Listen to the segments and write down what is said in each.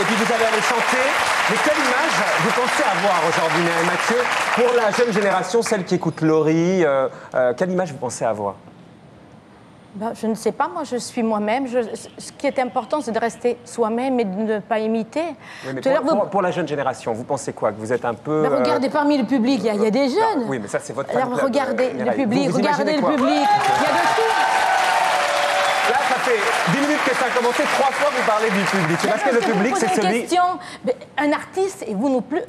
et puis vous allez aller chanter. Mais quelle image vous pensez avoir aujourd'hui, Mireille Mathieu, pour la jeune génération, celle qui écoute Laurie, quelle image vous pensez avoir? Ben, je ne sais pas, moi je suis moi-même. Ce qui est important, c'est de rester soi-même et de ne pas imiter. Oui, mais pour la jeune génération, vous pensez quoi? Que vous êtes un peu... Ben, regardez parmi le public, il y a des jeunes. Oui, mais ça c'est votre... Alors, regardez le public, regardez le public. Il y a de tout. Là, ça fait 10 minutes que ça a commencé, 3 fois vous parlez du public. Parce que le public, c'est celui... Un artiste, et vous non plus,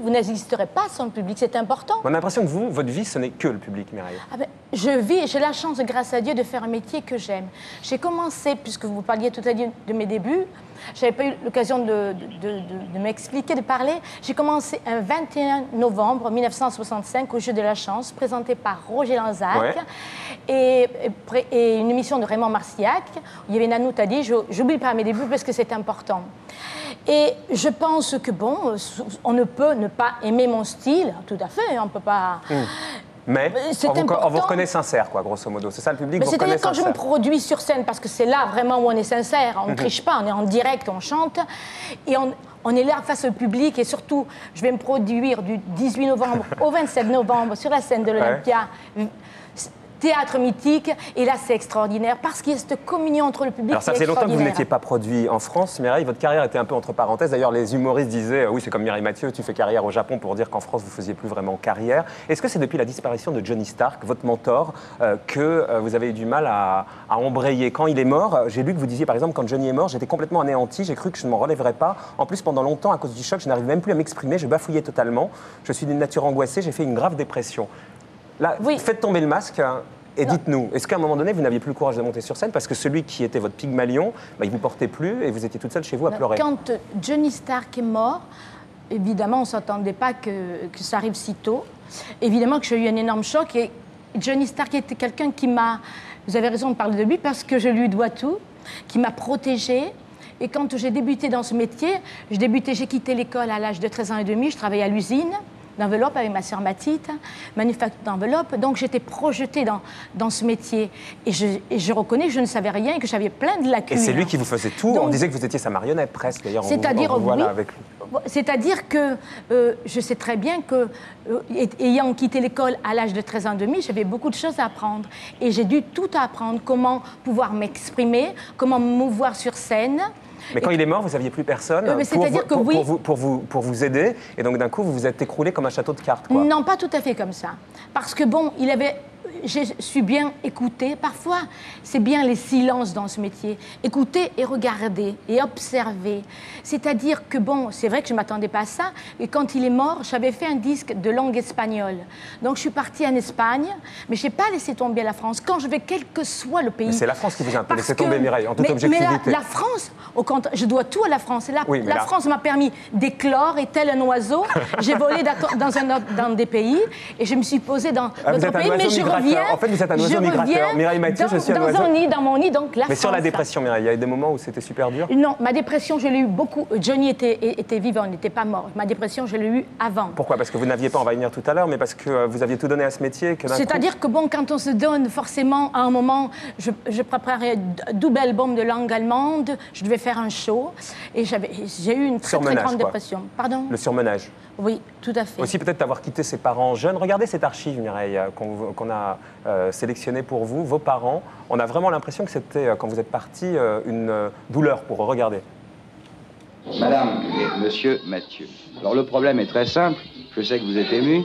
vous n'existerez pas sans le public, c'est important. On a l'impression que vous, votre vie, ce n'est que le public, Mireille. Ah ben, je vis et j'ai la chance, grâce à Dieu, de faire un métier que j'aime. J'ai commencé, puisque vous parliez tout à l'heure de mes débuts, je n'avais pas eu l'occasion de m'expliquer, de parler. J'ai commencé un 21 novembre 1965 au Jeu de la Chance, présenté par Roger Lanzac, ouais, et une émission de Raymond Marciac. Il y avait Nanou Tadi, j'oublie pas mes débuts parce que c'est important. Et je pense que, bon, on ne peut ne pas aimer mon style, tout à fait, on ne peut pas... Mmh. Mais on vous reconnaît sincère, quoi, grosso modo. C'est ça, le public, vous reconnaît sincère. C'est-à-dire quand je me produis sur scène, parce que c'est là vraiment où on est sincère, on ne triche pas, on est en direct, on chante, et on est là face au public, et surtout, je vais me produire du 18 novembre au 27 novembre sur la scène de l'Olympia, ouais, théâtre mythique, et là c'est extraordinaire parce qu'il y a cette communion entre le public. Alors ça faisait longtemps que vous n'étiez pas produit en France, Mireille, votre carrière était un peu entre parenthèses, d'ailleurs les humoristes disaient, oui c'est comme Mireille Mathieu, tu fais carrière au Japon pour dire qu'en France vous ne faisiez plus vraiment carrière. Est-ce que c'est depuis la disparition de Johnny Stark, votre mentor, que vous avez eu du mal à embrayer? Quand il est mort, j'ai lu que vous disiez par exemple, quand Johnny est mort, j'étais complètement anéanti, j'ai cru que je ne m'en relèverais pas, en plus pendant longtemps à cause du choc, je n'arrivais même plus à m'exprimer, je bafouillais totalement, je suis d'une nature angoissée, j'ai fait une grave dépression. Là, oui, faites tomber le masque et dites-nous, est-ce qu'à un moment donné, vous n'aviez plus le courage de monter sur scène parce que celui qui était votre Pygmalion, bah, il ne vous portait plus et vous étiez toute seule chez vous à pleurer? Quand Johnny Stark est mort, évidemment, on ne s'attendait pas que ça arrive si tôt. Évidemment que j'ai eu un énorme choc et Johnny Stark était quelqu'un qui m'a... Vous avez raison de parler de lui parce que je lui dois tout, qui m'a protégée. Et quand j'ai débuté dans ce métier, j'ai quitté l'école à l'âge de 13 ans et demi, je travaillais à l'usine d'enveloppe avec ma sœur Mathilde, manufacture d'enveloppe. Donc j'étais projetée dans ce métier. Et je reconnais que je ne savais rien et que j'avais plein de lacunes. Et c'est lui qui vous faisait tout. Donc, on disait que vous étiez sa marionnette presque. D'ailleurs, on vous voit là avec lui. C'est-à-dire que je sais très bien que, ayant quitté l'école à l'âge de 13 ans et demi, j'avais beaucoup de choses à apprendre. Et j'ai dû tout apprendre. Comment pouvoir m'exprimer, comment me mouvoir sur scène. Mais quand il est mort, vous n'aviez plus personne pour vous aider. Et donc, d'un coup, vous vous êtes écroulé comme un château de cartes, quoi. Non, pas tout à fait comme ça. Parce que, bon, je suis bien écoutée. Parfois, c'est bien les silences dans ce métier. Écouter et regarder et observer. C'est-à-dire que, bon, c'est vrai que je ne m'attendais pas à ça. Et quand il est mort, j'avais fait un disque de langue espagnole. Donc, je suis partie en Espagne, mais je n'ai pas laissé tomber la France. Quand je vais, quel que soit le pays... C'est la France qui vous a un peu laissé tomber, Mireille, en toute objectivité. Mais la France, je dois tout à la France. La France m'a permis d'éclore et tel un oiseau. J'ai volé dans des pays et je me suis posée dans d'autres pays, mais je reviens. En fait, vous êtes un oiseau migrateur. Mireille Mathieu, je suis un oiseau. Dans mon nid, donc la France. Mais sur la dépression, Mireille, il y a eu des moments où c'était super dur? Non, ma dépression, je l'ai eu beaucoup. Johnny était vivant, il n'était pas mort. Ma dépression, je l'ai eu avant. Pourquoi? Parce que vous n'aviez pas, on va y venir tout à l'heure, mais parce que vous aviez tout donné à ce métier. C'est-à-dire que, bon, quand on se donne, forcément, à un moment, je préparais un double album de langue allemande, je devais faire un show, et j'ai eu une très, très grande dépression. Pardon? Le surmenage. Oui, tout à fait. Aussi, peut-être d'avoir quitté ses parents jeunes. Regardez cette archive, Mireille, qu'on a sélectionné pour vous, vos parents. On a vraiment l'impression que c'était, quand vous êtes parti, une douleur pour regarder. Madame et monsieur Mathieu. Alors le problème est très simple, je sais que vous êtes ému,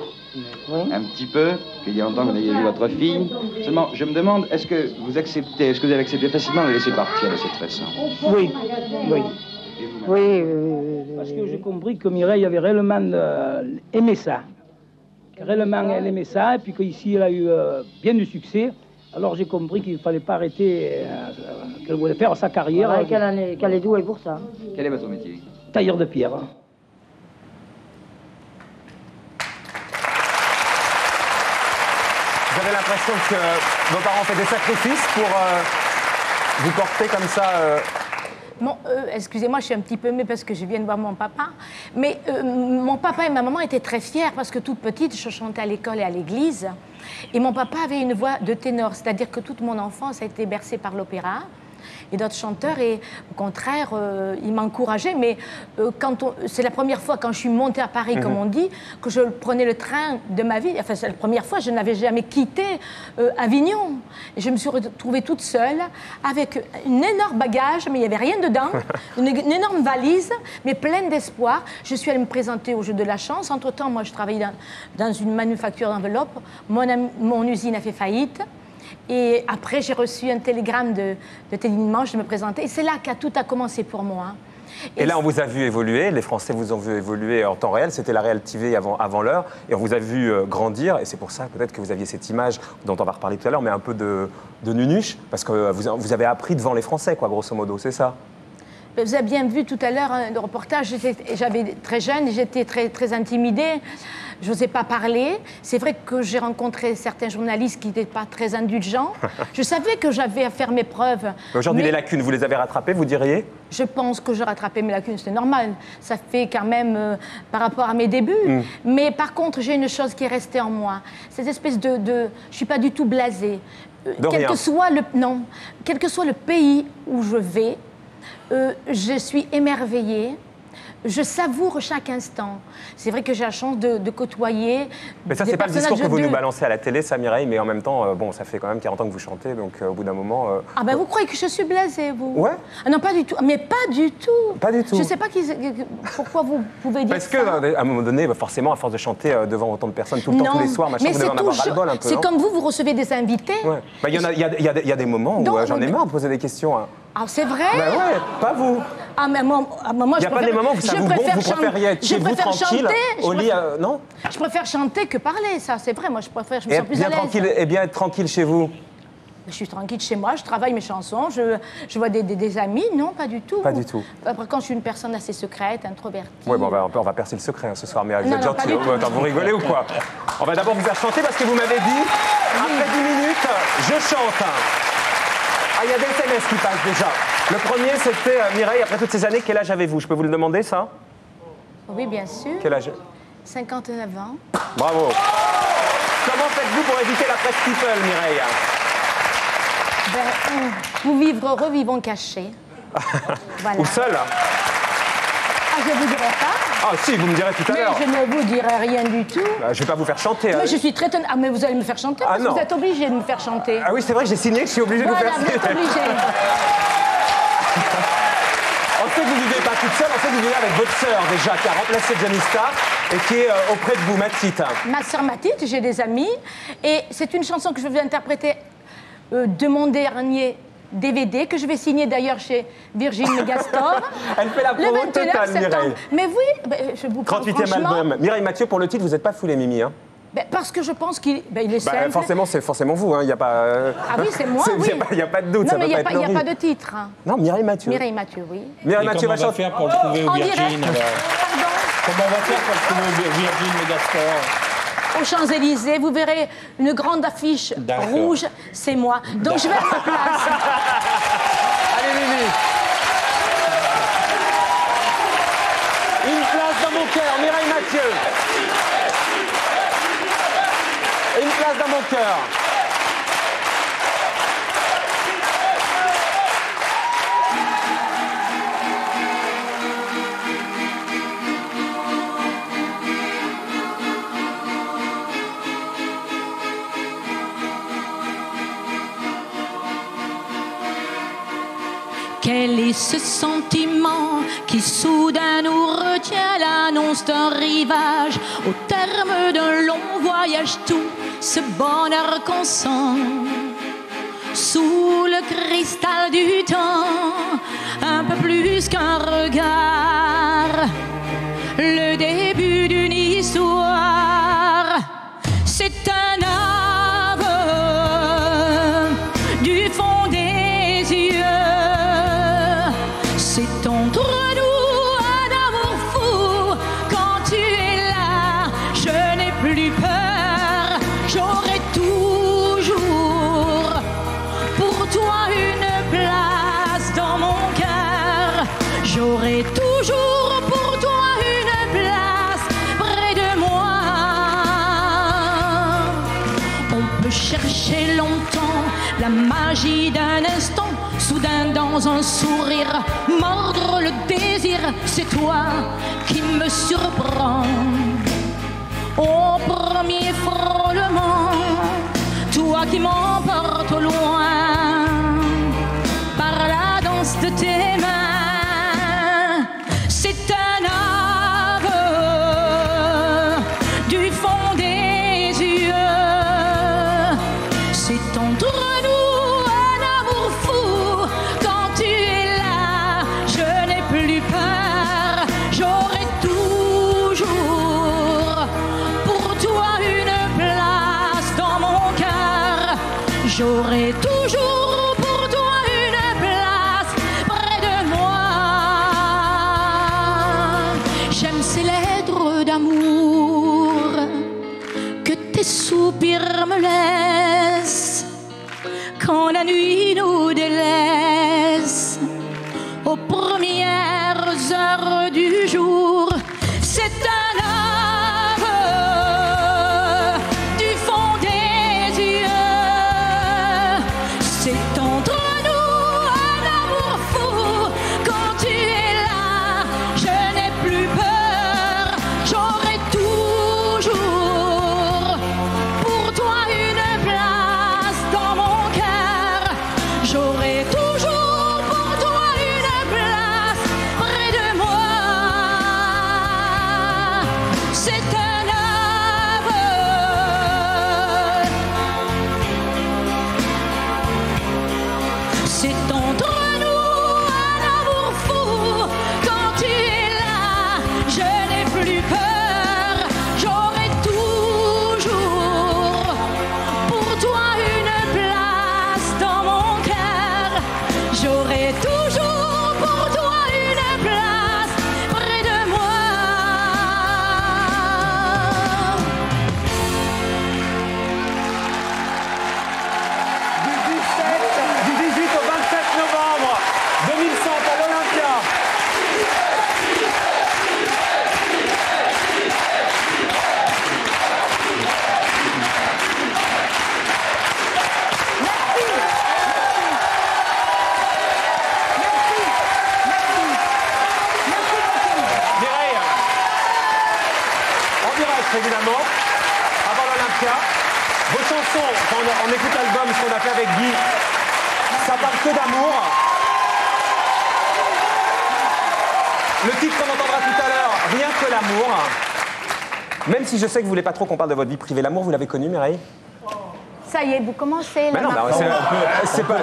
un petit peu, qu'il y a longtemps que vous avez vu votre fille. Seulement, je me demande, est-ce que vous acceptez, est-ce que vous avez accepté facilement de laisser partir de cette façon? Oui, oui. Oui, parce que j'ai compris que Mireille avait réellement aimé ça. Réellement, elle aimait ça, et puis qu'ici, elle a eu bien du succès. Alors, j'ai compris qu'il ne fallait pas arrêter, qu'elle voulait faire sa carrière. Ouais, qu'elle est douée pour ça. Quel est votre métier? Tailleur de pierre. J'avais l'impression que vos parents ont fait des sacrifices pour vous porter comme ça... Bon, excusez-moi, je suis un petit peu émue parce que je viens de voir mon papa. Mais mon papa et ma maman étaient très fiers parce que toute petite, je chantais à l'école et à l'église. Et mon papa avait une voix de ténor, c'est-à-dire que toute mon enfance a été bercée par l'opéra. et d'autres chanteurs. Et au contraire, ils m'encourageaient. Mais c'est la première fois, quand je suis montée à Paris, comme on dit, que je prenais le train de ma vie. Enfin, c'est la première fois, je n'avais jamais quitté Avignon. Et je me suis retrouvée toute seule, avec une énorme bagage, mais il n'y avait rien dedans, une énorme valise, mais pleine d'espoir. Je suis allée me présenter au Jeu de la Chance. Entre-temps, moi, je travaillais dans une manufacture d'enveloppes. Mon usine a fait faillite. Et après, j'ai reçu un télégramme de Télémanche de me présenter. Et c'est là qu'a tout commencé pour moi. Et là, on vous a vu évoluer. Les Français vous ont vu évoluer en temps réel. C'était la Réal TV avant l'heure. Et on vous a vu grandir. Et c'est pour ça, peut-être, que vous aviez cette image dont on va reparler tout à l'heure, mais un peu de nunuche. Parce que vous avez appris devant les Français, quoi, grosso modo. C'est ça? Vous avez bien vu tout à l'heure le reportage. J'avais très jeune, j'étais très, très intimidée. Je n'osais pas parler. C'est vrai que j'ai rencontré certains journalistes qui n'étaient pas très indulgents. Je savais que j'avais à faire mes preuves. Aujourd'hui, les lacunes, vous les avez rattrapées, vous diriez? Je pense que j'ai rattrapé mes lacunes, c'est normal. Ça fait quand même par rapport à mes débuts. Mais par contre, j'ai une chose qui est restée en moi. Cette espèce je ne suis pas du tout blasée. Quel que soit le pays où je vais, je suis émerveillée. Je savoure chaque instant. C'est vrai que j'ai la chance de côtoyer. Mais ça, c'est pas le discours que vous nous balancez à la télé, ça, Mireille, mais en même temps, bon, ça fait quand même 40 ans que vous chantez, donc au bout d'un moment. Ah ben, vous croyez que je suis blasée, vous? Ouais. Ah non, pas du tout. Mais pas du tout. Pas du tout. Je sais pas pourquoi vous pouvez dire ça. Parce qu'à un moment donné, forcément, à force de chanter devant autant de personnes tout le temps, tous les soirs, machin, vous devez en avoir ras-le-bol un peu. C'est comme vous recevez des invités. Ouais. Bah, il y a des moments où j'en ai marre de poser des questions. Ah, c'est vrai? Ben ouais, pas vous. Ah, mais moi, je préfère... Il n'y a pas des moments où ça vous gonfle, vous préfériez être chez vous tranquille, au lit, non? Je préfère chanter que parler, ça, c'est vrai. Moi, je préfère, je me sens plus à l'aise. Et bien être tranquille chez vous? Je suis tranquille chez moi, je travaille mes chansons, je vois des amis. Non, pas du tout. Pas du tout. Après, quand je suis une personne assez secrète, introvertie... Oui, bon, on va percer le secret, hein, ce soir, mais vous êtes gentil. Vous rigolez ou quoi? On va d'abord vous faire chanter, parce que vous m'avez dit, après 10 minutes, je chante. Ah, il y a des SMS qui passent déjà. Le premier, c'était Mireille, après toutes ces années, quel âge avez-vous? Je peux vous le demander, ça? Oui, bien sûr. Quel âge? 59 ans. Bravo. Oh! Comment faites-vous pour éviter la presse people, Mireille? Vous vivre heureux, vivons caché. Voilà. Ou seul? Ah, je ne vous dirai pas. Ah si, vous me direz tout à l'heure. Je ne vous dirai rien du tout. Bah, je ne vais pas vous faire chanter. Mais je suis très étonnée. Ah, mais vous allez me faire chanter, parce que vous êtes obligé de me faire chanter. Ah oui, c'est vrai, j'ai signé, je suis obligé de vous faire chanter. On sait que vous ne vivez pas toute seule, on sait que vous vivez avec votre sœur déjà, qui a remplacé Johnny Stark et qui est auprès de vous, Mathilde. Ma sœur Mathilde, j'ai des amis. Et c'est une chanson que je vais interpréter de mon dernier DVD, que je vais signer d'ailleurs chez Virgin Megastore. Elle fait la promo totale, Mireille. Mais oui, je vous prends, 38e album. Mireille Mathieu, pour le titre, vous n'êtes pas foulée, Mimi, hein? Ben, parce que je pense qu'il est simple. Forcément, c'est forcément vous, hein. Il n'y a pas... Ah oui, c'est moi, oui. Il n'y a pas de doute, non, ça mais il n'y a pas de titre. Hein. Non, Mireille Mathieu. Mireille Mathieu, oui. Mireille Mathieu va chanter... Comment on va faire pour le trouver au Virgin? Pardon? Comment on va faire pour le trouver au Virgin Megastore? Aux Champs-Élysées, vous verrez une grande affiche rouge, c'est moi. Donc je vais à ma place. Allez, Mimi. Une place dans mon cœur, Mireille Mathieu. Une place dans mon cœur. Quel est ce sentiment qui soudain nous retient, l'annonce d'un rivage? Au terme d'un long voyage, tout ce bonheur qu'on sent, sous le cristal du temps, un peu plus qu'un regard, le début d'une histoire. C'est un aveu du fond des... C'est entre nous un amour fou. Quand tu es là, je n'ai plus peur. J'aurai toujours pour toi une place dans mon cœur. J'aurai toujours pour toi une place près de moi. On peut chercher longtemps la la magie d'un instant, soudain dans un sourire, mordre le désir, c'est toi qui me surprends. Au premier frôlement, toi qui m'emportes au loin, par la danse de tes mains, c'est un aveu du fond des yeux. C'est entre nous un amour fou, quand tu es là, je n'ai plus peur, j'aurai toujours pour toi une place dans mon cœur, j'aurai toujours. Soupir me laisse quand la nuit nous délaisse aux premières heures du jour. C'est un aveu du fond des yeux. C'est entre nous un amour fou. Quand tu es là, je n'ai plus peur. J'aurai toujours évidemment, avant l'Olympia. Vos chansons, quand on écoute l'album, ce qu'on a fait avec Guy, ça parle que d'amour. Le titre qu'on entendra tout à l'heure, Rien que l'amour. Même si je sais que vous voulez pas trop qu'on parle de votre vie privée, l'amour, vous l'avez connu, Mireille? Ça y est, vous commencez. Mais non, bah, c'est pas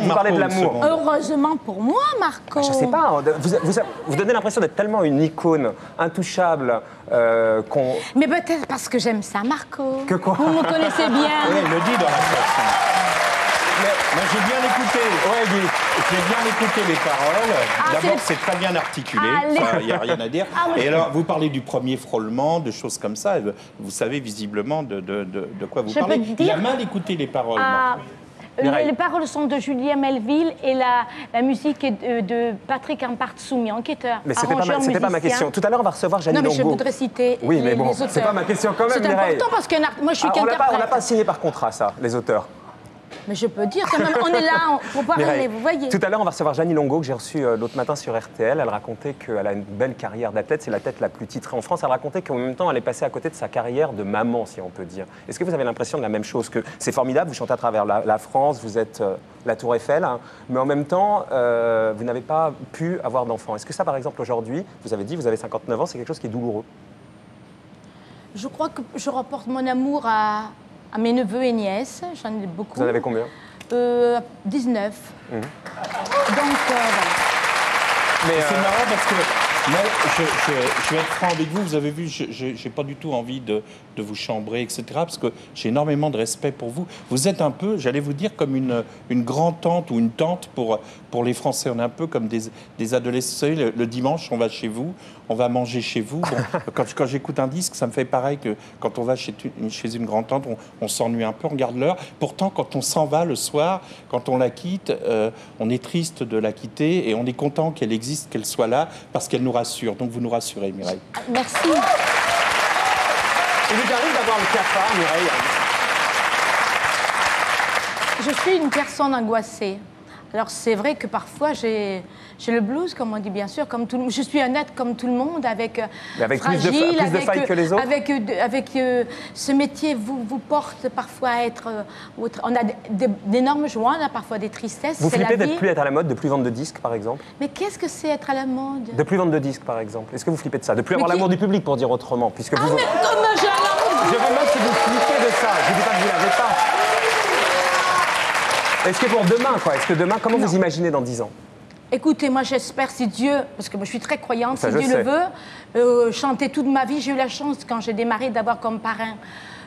vous parlez de l'amour. Heureusement pour moi, Marco. Je sais pas. Vous donnez l'impression d'être tellement une icône intouchable qu'on. Mais peut-être parce que j'aime ça, Marco. Que quoi? Vous me connaissez bien. Oui, il le dit dans la chanson. Moi, j'ai bien écouté. Ouais, Guy. J'ai bien écouté les paroles. D'abord, c'est très bien articulé. Il n'y a rien à dire. Et alors, vous parlez du premier frôlement, de choses comme ça. Vous savez visiblement de quoi vous parlez. Il y a mal écouté les paroles. Les paroles sont de Julien Melville et la musique est de Patrick Impart-Soumi, enquêteur. Mais c'était pas ma question. Tout à l'heure, on va recevoir Jeannie Longo. Non, mais je voudrais citer. Oui, mais bon, c'est pas ma question quand même. C'est important parce que moi, je suis qu'interprète. On n'a pas signé par contrat, ça, les auteurs. Mais je peux dire quand même, on est là pour parler, vous voyez. Tout à l'heure, on va recevoir Jeannie Longo, que j'ai reçue l'autre matin sur RTL. Elle racontait qu'elle a une belle carrière d'athlète, c'est la tête la plus titrée en France. Elle racontait qu'en même temps, elle est passée à côté de sa carrière de maman, si on peut dire. Est-ce que vous avez l'impression de la même chose? Que c'est formidable, vous chantez à travers la France, vous êtes la Tour Eiffel, hein, mais en même temps, vous n'avez pas pu avoir d'enfant. Est-ce que ça, par exemple, aujourd'hui, vous avez dit, vous avez 59 ans, c'est quelque chose qui est douloureux? Je crois que je rapporte mon amour à mes neveux et nièces, j'en ai beaucoup. Vous en avez combien? 19. Mmh. Donc, voilà. C'est marrant parce que moi, je vais être franc avec vous. Vous avez vu, je n'ai pas du tout envie de vous chambrer, etc. Parce que j'ai énormément de respect pour vous. Vous êtes un peu, j'allais vous dire, comme une grand-tante ou une tante pour les Français. On est un peu comme des adolescents. Le dimanche, on va chez vous. On va manger chez vous. Bon, quand j'écoute un disque, ça me fait pareil que quand on va chez une grand-tante, on s'ennuie un peu, on regarde l'heure. Pourtant, quand on s'en va le soir, quand on la quitte, on est triste de la quitter et on est content qu'elle existe, qu'elle soit là, parce qu'elle nous rassure. Donc vous nous rassurez, Mireille. Merci. Il vous arrive d'avoir le cafard, Mireille? Je suis une personne angoissée. Alors c'est vrai que parfois j'ai le blues, comme on dit bien sûr, comme tout le monde. Je suis un être comme tout le monde, avec fragile, plus de failles que les autres. Avec ce métier vous porte parfois à être autre. On a d'énormes joies, on a parfois des tristesses. Vous flippez d'être plus à la mode, de plus vendre de disques par exemple. Mais qu'est-ce que c'est être à la mode? De plus vendre de disques par exemple. Est-ce que vous flippez de ça? De plus avoir l'amour du public pour dire autrement, puisque vous. Ah mais comme j'ai l'amour du public. Je me demande si vous flippez de ça. Je dis pas que vous l'avez pas. Est-ce que pour demain, quoi? Est-ce que demain, comment vous imaginez dans 10 ans? Écoutez, moi j'espère, si Dieu, parce que moi je suis très croyante, ça, si Dieu le veut, chanter toute ma vie. J'ai eu la chance, quand j'ai démarré, d'avoir comme parrain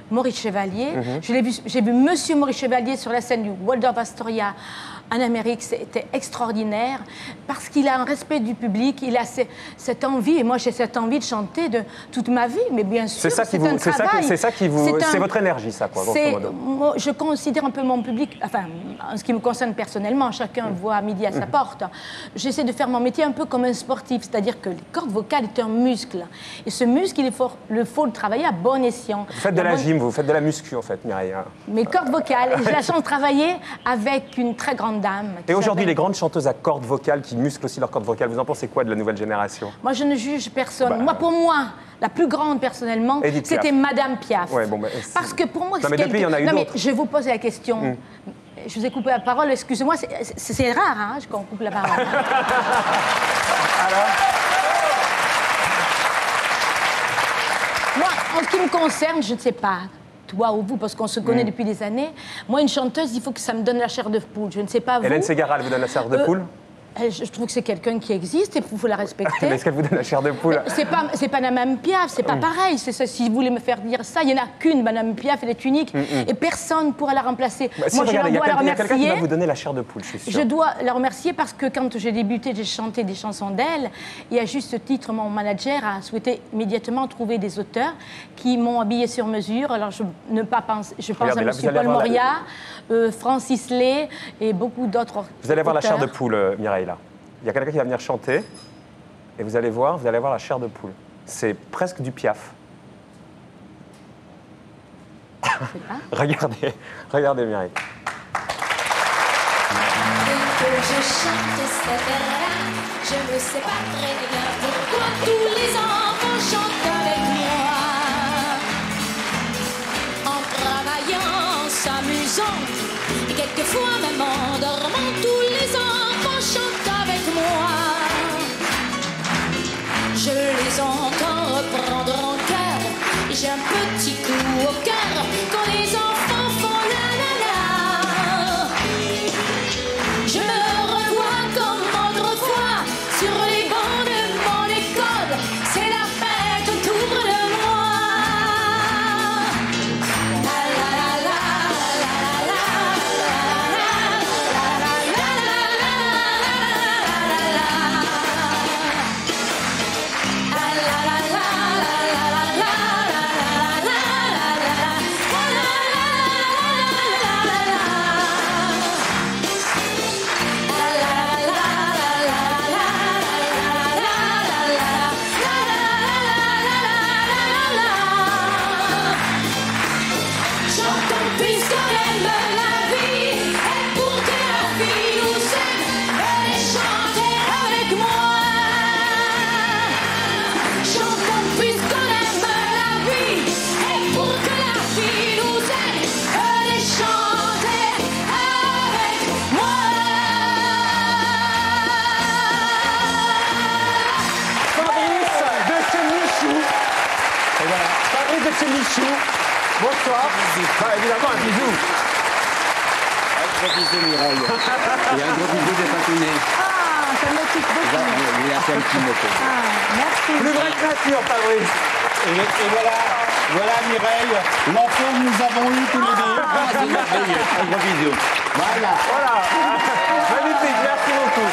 Maurice Chevalier. J'ai vu Monsieur Maurice Chevalier sur la scène du World of Astoria en Amérique. C'était extraordinaire parce qu'il a un respect du public, il a cette envie, et moi j'ai cette envie de chanter de toute ma vie. Mais bien sûr, c'est un travail. C'est votre énergie, ça, quoi. Moi, je considère un peu mon public, enfin, en ce qui me concerne personnellement, chacun voit à midi à sa porte. J'essaie de faire mon métier un peu comme un sportif, c'est-à-dire que les cordes vocales est un muscle. Et ce muscle, il faut le travailler à bon escient. Faites de la gym, vous faites de la muscu, en fait, Mireille. Mes cordes vocales, j'ai la chance de travailler avec une très grande dame. Et aujourd'hui, les grandes chanteuses à cordes vocales qui musclent aussi leurs cordes vocales, vous en pensez quoi de la nouvelle génération? Moi, je ne juge personne. Moi, pour moi, la plus grande, personnellement, c'était Madame Piaf. Ouais, bon, bah, parce que pour moi... Non, mais depuis, il y en a eu d'autres. Je vais vous poser la question. Je vous ai coupé la parole, excusez-moi. C'est rare, hein, quand on coupe la parole. Hein. Alors... Moi, en ce qui me concerne, je ne sais pas, toi ou vous, parce qu'on se connaît depuis des années, moi, une chanteuse, il faut que ça me donne la chair de poule. Je ne sais pas vous. Hélène Ségara, elle vous donne la chair de poule? Je trouve que c'est quelqu'un qui existe et il faut la respecter. Est-ce qu'elle vous donne la chair de poule? C'est pas Madame Piaf, c'est pas pareil. Ça, si vous voulez me faire dire ça, il n'y en a qu'une, Madame Piaf, elle est unique et personne ne pourra la remplacer. Bah, si moi, je dois la remercier. Il y a quelqu'un qui va vous donner la chair de poule, je suis sûre. Je dois la remercier parce que quand j'ai débuté, j'ai chanté des chansons d'elle et à juste titre, mon manager a souhaité immédiatement trouver des auteurs qui m'ont habillée sur mesure. Alors, je pense à Monsieur Paul Moria, Francis Lay et beaucoup d'autres auteurs. Vous allez avoir la chair de poule, Mireille. Là. Il y a quelqu'un qui va venir chanter et vous allez voir la chair de poule. C'est presque du Piaf. Regardez, regardez Mireille. Je chante cette là, je ne sais pas très bien pourquoi tous les enfants chantent avec moi. En travaillant, en s'amusant et quelquefois même en dormant, tous les enfants chante avec moi. Je les entends reprendre en cœur. J'ai un petit coup au cœur quand les enfants font la la la. Je me revois comme autrefois sur les bancs de mon école. C'est la fête autour de moi. La la la la la la la la. Michou, bonsoir. Bah, évidemment, un bisou. Un gros bisou, Mireille. Et un gros bisou des patinés. Ah, ça m'occupe beaucoup. Il y a un petit mot. Ah, merci. Plus vrai que nature, Fabrice. Et voilà Mireille, l'enfant que nous avons eu tous les deux. Ah, c'est merveilleux. Un gros bisou. Voilà. Magnifique, merci beaucoup.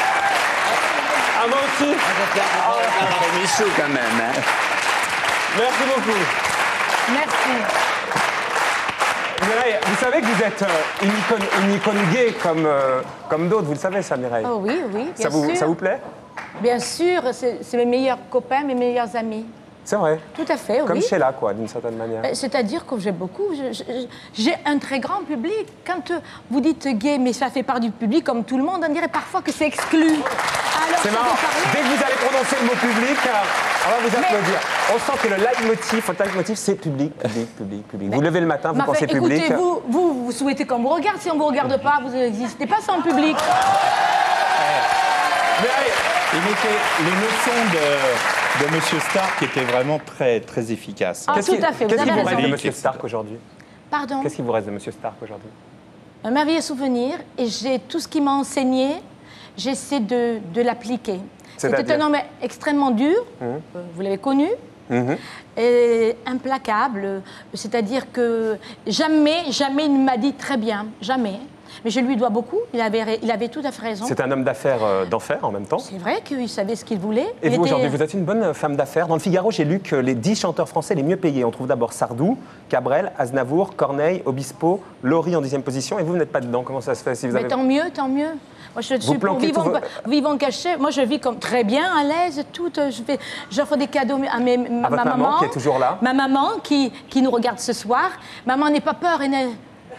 À moi aussi. Un Michou, quand même. Hein. Merci beaucoup. Merci. Mireille, vous savez que vous êtes une icône gay comme d'autres, vous le savez ça, Mireille? Oh oui, bien sûr. Ça vous plaît? Bien sûr, c'est mes meilleurs copains, mes meilleurs amis. C'est vrai. Tout à fait, oui. Comme Sheila, quoi, d'une certaine manière. C'est-à-dire que j'aime beaucoup. J'ai un très grand public. Quand vous dites gay, mais ça fait part du public, comme tout le monde, on dirait parfois que c'est exclu. C'est marrant. Dès que vous allez prononcer le mot public, on va vous applaudir. Mais... on sent que le leitmotiv, c'est public, public, public, public. Vous levez le matin, vous pensez public. Écoutez, vous souhaitez qu'on vous regarde. Si on ne vous regarde pas, vous n'existez pas sans public. Mais allez, les notions de Monsieur Stark étaient vraiment très, très efficaces. Ah, tout à fait, vous avez raison. Qu'est-ce qui vous reste de Monsieur Stark aujourd'hui ? Pardon ? Qu'est-ce qui vous reste de Monsieur Stark aujourd'hui ? Un merveilleux souvenir, et j'ai tout ce qu'il m'a enseigné, j'essaie de l'appliquer. C'était un homme extrêmement dur, vous l'avez connu, et implacable, c'est-à-dire que jamais, jamais il ne m'a dit très bien, jamais. Mais je lui dois beaucoup, il avait tout à fait raison. C'est un homme d'affaires d'enfer en même temps. C'est vrai qu'il savait ce qu'il voulait. Et vous aujourd'hui, vous êtes une bonne femme d'affaires. Dans le Figaro, j'ai lu que les 10 chanteurs français les mieux payés. On trouve d'abord Sardou, Cabrel, Aznavour, Corneille, Obispo, Laurie en 10e position. Et vous n'êtes pas dedans. Comment ça se fait si vous avez... Mais tant mieux, tant mieux. Moi, je suis pour vivant caché. Moi, je vis comme très bien, à l'aise, toute. J'offre des cadeaux à ma maman. Qui est toujours là. Ma maman qui nous regarde ce soir. Maman, n'aie pas peur,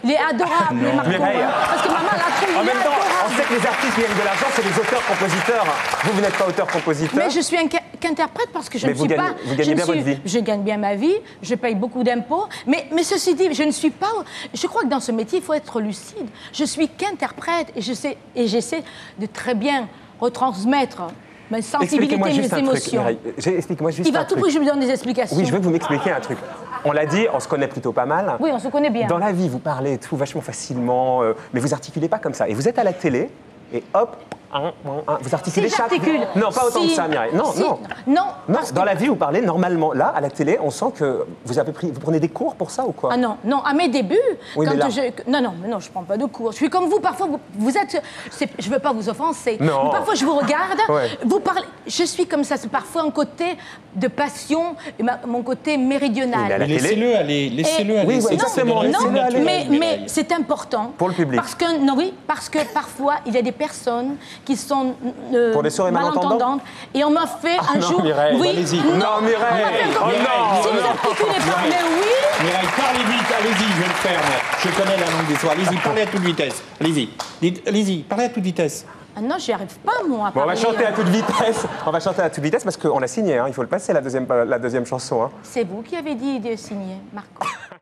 il est adorable, les Marcos. Parce que maman l'a trouvé. En même temps, on sait que les artistes qui gagnent de l'argent, c'est les auteurs-compositeurs. Vous n'êtes pas auteur-compositeur. Mais je suis qu'interprète parce que je ne suis pas. Vous gagnez bien votre vie. Je gagne bien ma vie, je paye beaucoup d'impôts. Mais ceci dit, je ne suis pas. Je crois que dans ce métier, il faut être lucide. Je suis qu'interprète et j'essaie de très bien retransmettre. Ma sensibilité, mes émotions. Expliquez-moi juste un truc. Il va tout prix que je me donne des explications. Oui, je veux que vous m'expliquiez un truc. On l'a dit, on se connaît plutôt pas mal. Oui, on se connaît bien. Dans la vie, vous parlez tout vachement facilement, mais vous articulez pas comme ça. Et vous êtes à la télé, et hop, vous articulez chaque... Non, pas autant que ça, Mireille. Non, non. Non, dans la vie, vous parlez normalement. Là, à la télé, on sent que vous prenez des cours pour ça ou quoi? Ah non, non, à mes débuts... Non, je prends pas de cours. Je suis comme vous, parfois, vous êtes... Je veux pas vous offenser. Non. Mais parfois, je vous regarde, vous parlez... Je suis comme ça, c'est parfois un côté de passion, mon côté méridional. Laissez-le aller, laissez-le aller. Oui, exactement. Mais c'est important. Pour le public. Parce que parfois, il y a des personnes... qui sont pour les soirées malentendantes. Et on m'a fait un jour... Mireille, allez-y. Non, Mireille, oh non. Si vous articulez, parlez, oui. Mireille, parlez vite, allez-y, je vais le faire. Je connais la langue des soirs. Allez-y, parlez à toute vitesse. Allez-y, parlez à toute vitesse. Ah non, j'y arrive pas, moi, à parler. Bon, on va chanter à toute vitesse. On va chanter à toute vitesse parce qu'on a signé. Hein. Il faut le passer, la deuxième chanson. Hein. C'est vous qui avez dit de signer, Marco.